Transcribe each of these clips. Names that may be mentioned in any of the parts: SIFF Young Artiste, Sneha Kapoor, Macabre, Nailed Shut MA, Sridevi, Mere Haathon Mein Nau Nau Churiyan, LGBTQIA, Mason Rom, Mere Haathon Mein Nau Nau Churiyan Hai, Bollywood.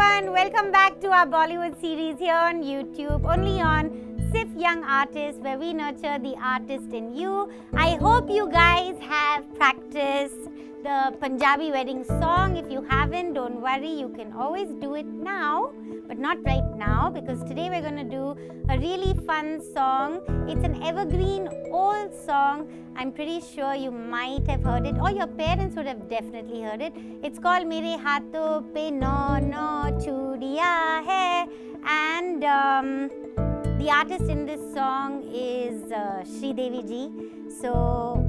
everyone, welcome back to our Bollywood series here on YouTube, only on SIFF Young Artiste, where we nurture the artist in you. I hope you guys have practiced the Punjabi wedding song. If you haven't, don't worry, you can always do it now, but not right now, because today we're going to do a really fun song. It's an evergreen old song. I'm pretty sure you might have heard it, or your parents would have definitely heard it. It's called Mere Haathon Mein Nau Nau Churiyan Hai, and the artist in this song is Sridevi ji. So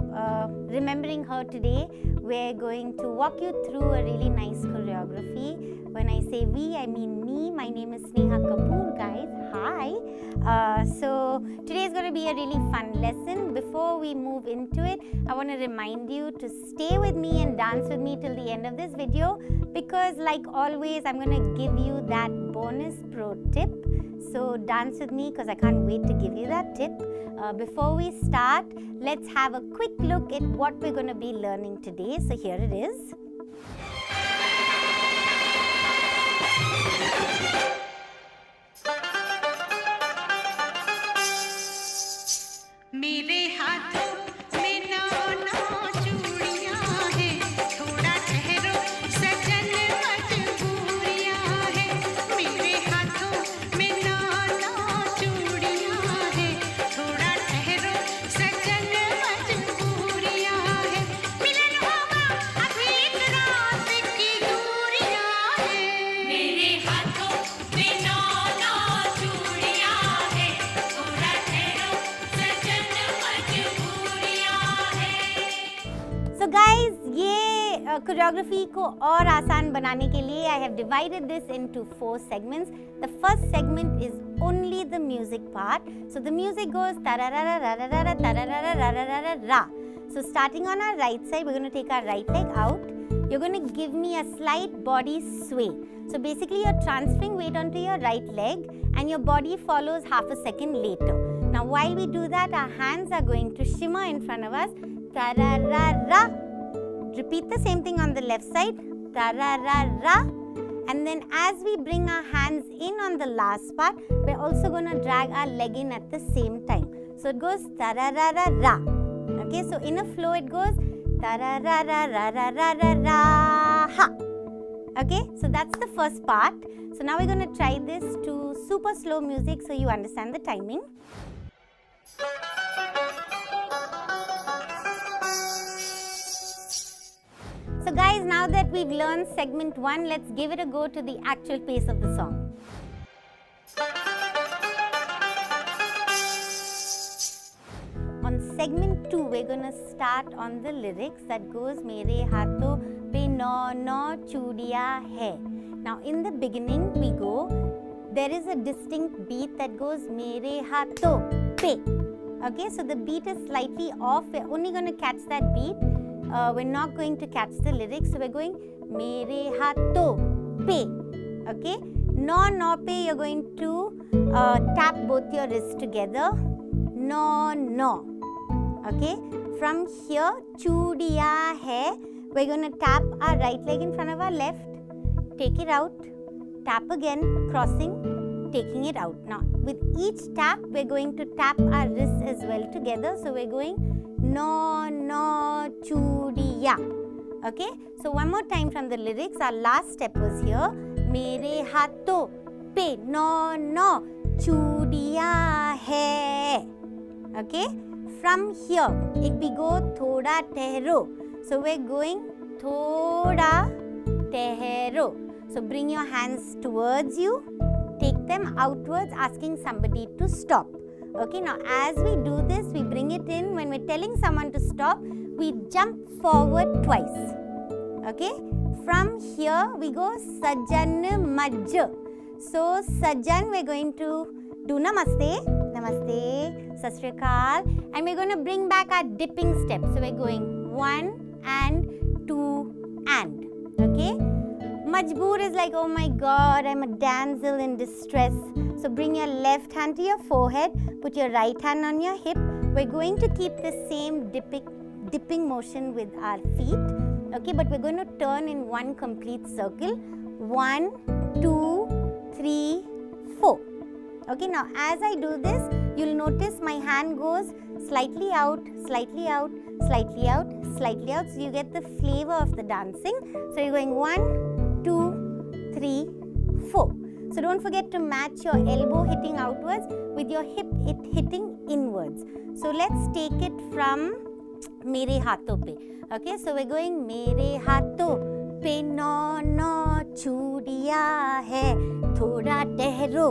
remembering her today, we're going to walk you through a really nice choreography. When I say we, I mean me. My name is Sneha Kapoor, guys. Hi. So today's going to be a really fun lesson. Before we move into it, I want to remind you to stay with me and dance with me till the end of this video, because like always, I'm going to give you that bonus pro tip. So dance with me, because I can't wait to give you that tip. Before we start, let's have a quick look at what we're going to be learning today. So here it is. Mere Haathon. Choreography को और आसान बनाने के लिए I have divided this into 4 segments. The first segment is only the music part. So the music goes tarararararara tarararararara. So starting on our right side, we're going to take our right leg out. You're going to give me a slight body sway. So basically you're transferring weight onto your right leg and your body follows half a second later. Now while we do that, our hands are going to shimmer in front of us. Tararararara. Repeat the same thing on the left side, tararara, and then as we bring our hands in on the last part, we're also going to drag our leg in at the same time. So it goes tararara. Okay, so in a flow it goes tararararararara. Okay, so that's the first part. So now we're going to try this to super slow music so you understand the timing. So guys, now that we've learned segment 1, let's give it a go to the actual pace of the song. On segment 2, we're going to start on the lyrics that goes Mere Haathon Mein Nau Nau Churiyan Hai. Now in the beginning we go, there is a distinct beat that goes Mere Haathon Pe. Okay, so the beat is slightly off, we're only going to catch that beat. We're not going to catch the lyrics, so we're going Mere Haathon Pe. Okay, No No Pe, you're going to tap both your wrists together. No No. Okay, from here Churiyan Hai, we're going to tap our right leg in front of our left, take it out, tap again, crossing, taking it out. Now with each tap we're going to tap our wrists as well together, so we're going No, no, churiyan. Okay, so one more time from the lyrics. Our last step was here. Mere Haathon Pe No No Churiyan Hai. Okay, from here we go Thoda Tehro. So we're going Thoda Tehro. So bring your hands towards you, take them outwards, asking somebody to stop. Okay, now as we do this, we bring it in. When we're telling someone to stop, we jump forward twice. Okay, from here we go Sajjan Majj. So Sajjan, we're going to do Namaste, Namaste, Sat Sri Akal, and we're going to bring back our dipping step. So we're going one and two and. Okay, Majboor is like, oh my god, I'm a damsel in distress. So bring your left hand to your forehead, put your right hand on your hip. We're going to keep the same dipping motion with our feet. Okay, but we're going to turn in one complete circle. One, two, 3, 4. Okay, now as I do this, you'll notice my hand goes slightly out, slightly out, slightly out, slightly out. So you get the flavor of the dancing. So you're going 1, 2, 3, 4. So don't forget to match your elbow hitting outwards with your hip hitting inwards. So let's take it from Mere Haathon Pe. Okay, so we're going Mere Haathon पे नौ नौ चूड़िया है, थोड़ा ठहरो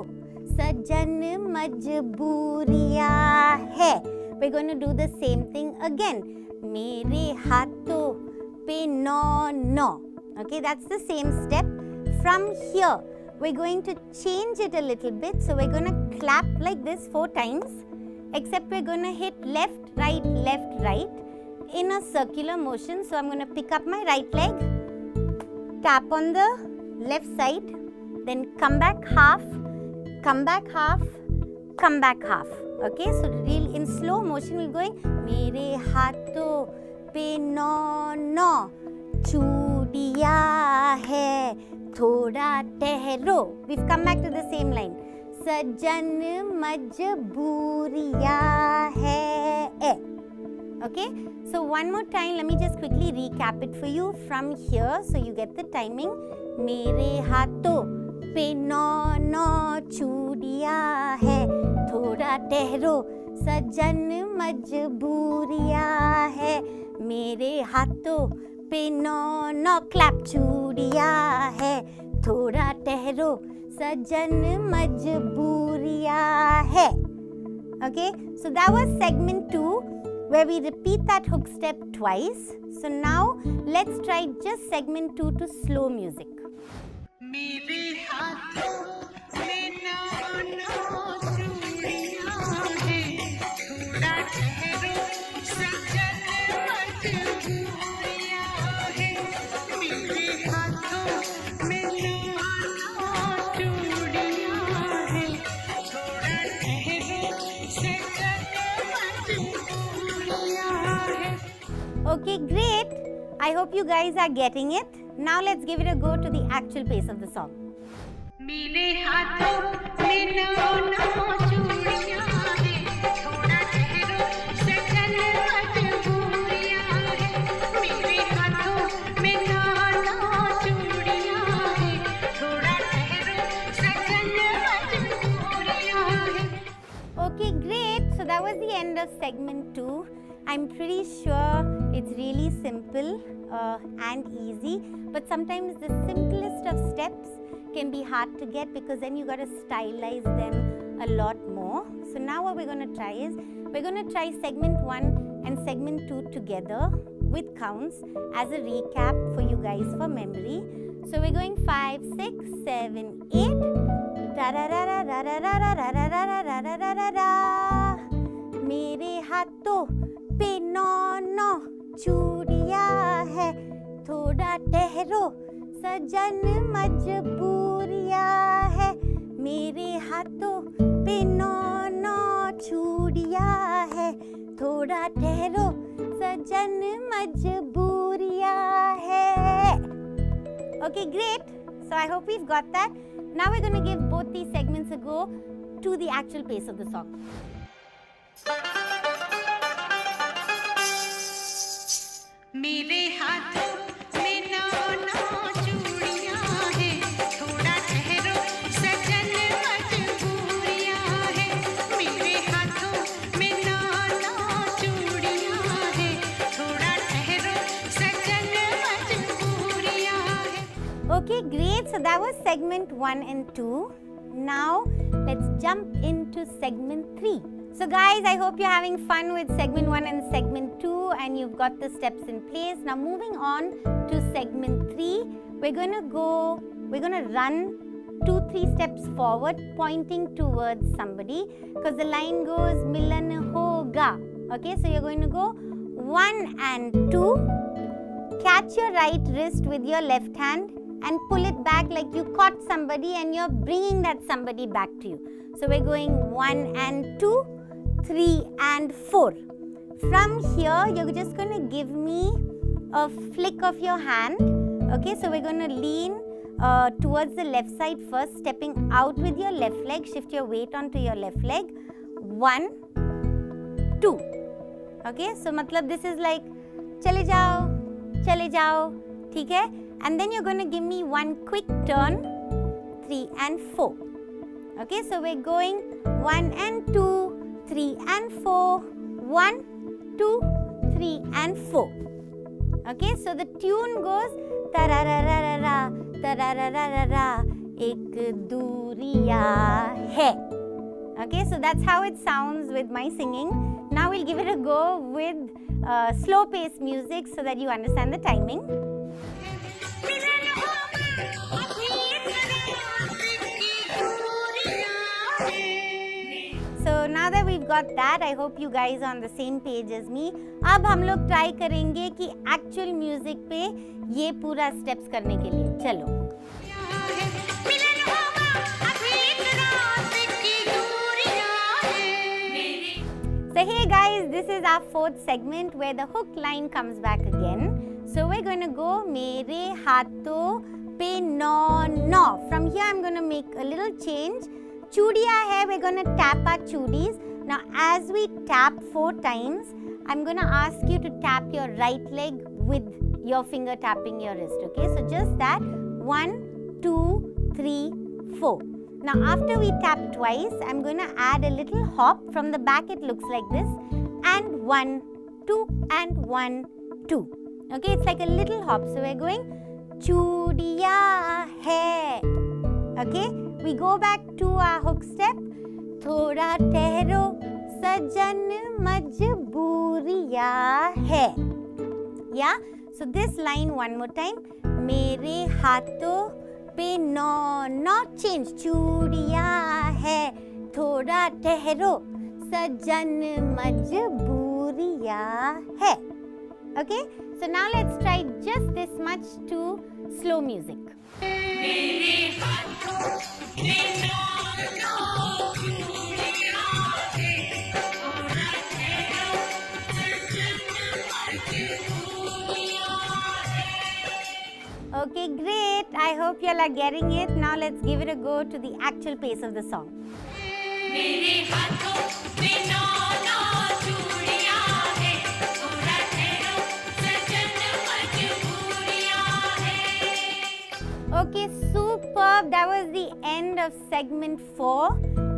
सजन मजबूरिया है. We're going to do the same thing again. मेरे हाथों पे नौ नौ. Okay, that's the same step. From here, we're going to change it a little bit. So we're going to clap like this 4 times. Except we're going to hit left, right, left, right in a circular motion. So I'm going to pick up my right leg. Tap on the left side, then come back half, come back half, come back half. Okay, so real in slow motion we're going Mere Haathon Pe Nau Nau Churiyan Hai, Thoda Tehro. We've come back to the same line. Sajan Majbooriya Hai. Okay, so one more time, let me just quickly recap it for you from here so you get the timing. Mere Haathon Pe Nau Nau Churiyan Hai, Thoda Tehro Sajan Majbooriya Hai. Mere Haathon Pe Nau Nau Clap Churiyan Hai, Thoda Tehro Sajan Majbooriya Hai. Okay, so that was segment 2, where we repeat that hook step twice. So now let's try just segment 2 to slow music. Okay, great. I hope you guys are getting it. Now let's give it a go to the actual pace of the song. Mere haathon mein nau nau churiyan hai, thoda tehro sajan majbooriyan hai. Mere haathon mein nau nau churiyan hai, thoda tehro sajan majbooriyan hai. Okay, great. So that was the end of segment 2. I'm pretty sure it's really simple and easy, but sometimes the simplest of steps can be hard to get because then you got to stylize them a lot more. So now what we're going to try is, we're going to try segment 1 and segment 2 together with counts as a recap for you guys for memory. So we're going 5, 6, 7, 8. Da da da da da da da da da da da da da da. Mere haathon पे नौ नौ चूड़ियां है, थोड़ा ठहरो सजन मजबूरियां है. मेरे हाथों पे नौ नौ चूड़ियां है, थोड़ा ठहरो सजन मजबूरियां है. Okay, great. So I hope we've got that. Now we're going to give both these segments a go to the actual pace of the song. मेरे हाथों में नौ नौ चूड़ियां है, थोड़ा ठहरो सजन मजबूरियां है. मेरे हाथों में नौ नौ चूड़ियां है, थोड़ा ठहरो सजन मजबूरियां है. Okay, great. So that was segment 1 and 2. Now let's jump into segment 3. So guys, I hope you're having fun with segment 1 and segment 2 and you've got the steps in place. Now moving on to segment 3, we're going to run 2-3 steps forward pointing towards somebody because the line goes Milan Hoga. Okay, so you're going to go 1 and 2. Catch your right wrist with your left hand and pull it back like you caught somebody and you're bringing that somebody back to you. So we're going 1 and 2. 3 and 4. From here, you're just going to give me a flick of your hand. Okay, so we're going to lean towards the left side first, stepping out with your left leg. Shift your weight onto your left leg. 1, 2. Okay, so matlab this is like chale jao, theek hai? And then you're going to give me one quick turn, 3 and 4. Okay, so we're going 1 and 2, 3 and 4, 1, 2, 3 and 4. Okay, so the tune goes tararararara, ek duriya hai. Okay, so that's how it sounds with my singing. Now we'll give it a go with slow paced music so that you understand the timing. So now that we've got that, I hope you guys are on the same page as me. अब हम लोग try करेंगे कि actual music पे ये पूरा steps करने के लिए. चलो. So hey guys, this is our fourth segment where the hook line comes back again. So we're going to go मेरे हाथों पे नौ नौ. From here I'm going to make a little change. Churiya hai, we're going to tap our churis. Now as we tap 4 times, I'm going to ask you to tap your right leg with your finger tapping your wrist. Okay, so just that. 1, 2, 3, 4. Now after we tap twice, I'm going to add a little hop. From the back it looks like this. And 1, 2 and 1, 2. Okay, it's like a little hop. So we're going Churiya hai. Okay, we go back to our hook step. Thoda tehro sajan majbooriya hai. Yeah, so this line one more time. Mere haathon pe nau nau, change. Churiya hai, thoda tehro sajan majbooriya hai. Okay, so now let's try just this much to slow music. Okay, great. I hope you all are getting it. Now let's give it a go to the actual pace of the song. Okay, superb. That was the end of segment 4.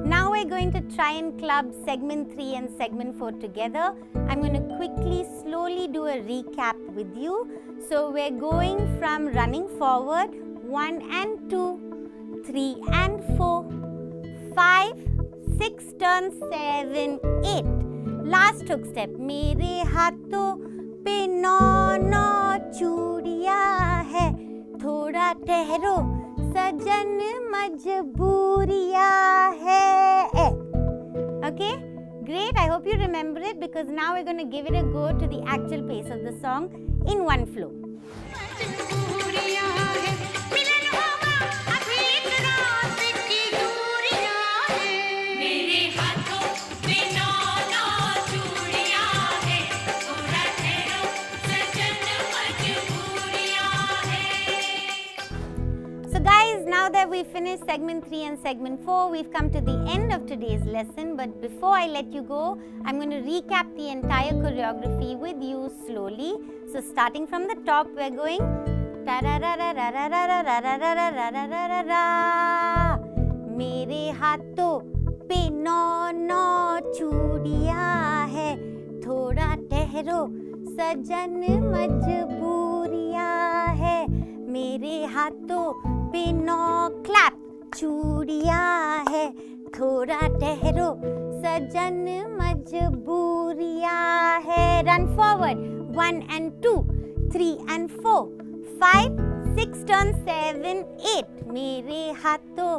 Now we're going to try and club segment 3 and segment 4 together. I'm going to quickly, slowly do a recap with you. So we're going from running forward. 1 and 2, 3 and 4, 5, 6 turns, 7, 8. Last hook step. Mere haathon pe nau nau churiyan hai. थोड़ा ठहरो सजन मजबूरिया है. Okay, great. I hope you remember it because now we're going to give it a go to the actual pace of the song in one flow. We finished segment 3 and segment 4. We've come to the end of today's lesson, but before I let you go, I'm going to recap the entire choreography with you slowly. So starting from the top, we're going mere haathon pe nau nau churiyan hai, thoda tehro sajan majbooriyan hai, mere haathon पे नौ clap चूड़िया है, थोड़ा ठहरो सजन मजबूरिया है. Run forward 1 and 2, 3 and 4, 5, 6 turn 7, 8. मेरे हाथों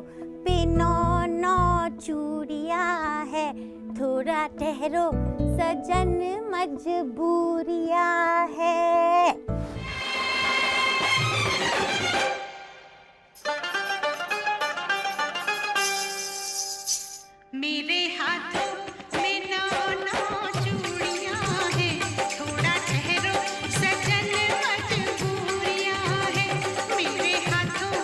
पे नौ नौ चूड़िया है, थोड़ा ठहरो सजन मजबूरिया है. मेरे हाथों में नौ नौ चूड़ियां हैं, थोड़ा ठहरो सजन मजबूरियां हैं, मेरे हाथों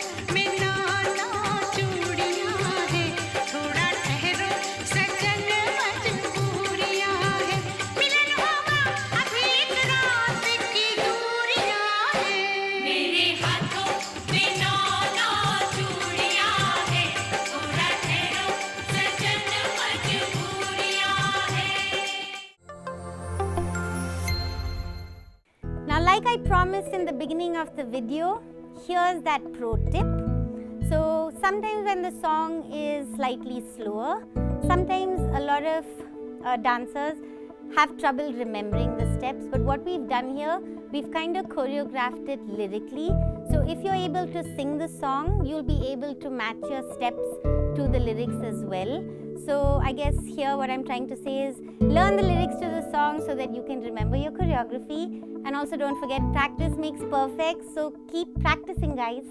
Like I promised in the beginning of the video, here's that pro tip. So sometimes when the song is slightly slower, sometimes a lot of dancers have trouble remembering the steps, but what we've done here, we've kind of choreographed it lyrically. So if you're able to sing the song, you'll be able to match your steps to the lyrics as well. So I guess here what I'm trying to say is learn the lyrics to the song so that you can remember your choreography, and also don't forget, practice makes perfect, so keep practicing, guys.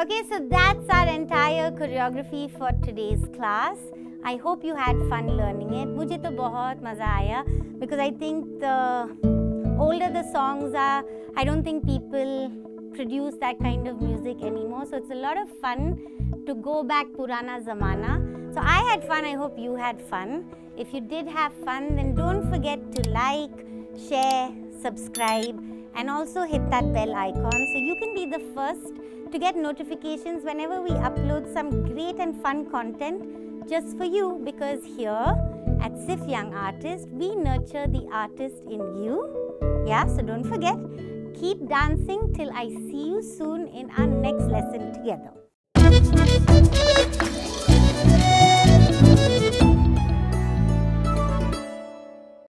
Okay, so that's our entire choreography for today's class. I hope you had fun learning it. मुझे तो बहुत मज़ा आया, because I think the older the songs are, I don't think people produce that kind of music anymore. So it's a lot of fun to go back purana zamana. So I had fun, I hope you had fun. If you did have fun, then don't forget to like, share, subscribe, and also hit that bell icon so you can be the first to get notifications whenever we upload some great and fun content just for you, because here at SIFF Young Artist, we nurture the artist in you. Yeah, so don't forget, keep dancing till I see you soon in our next lesson together.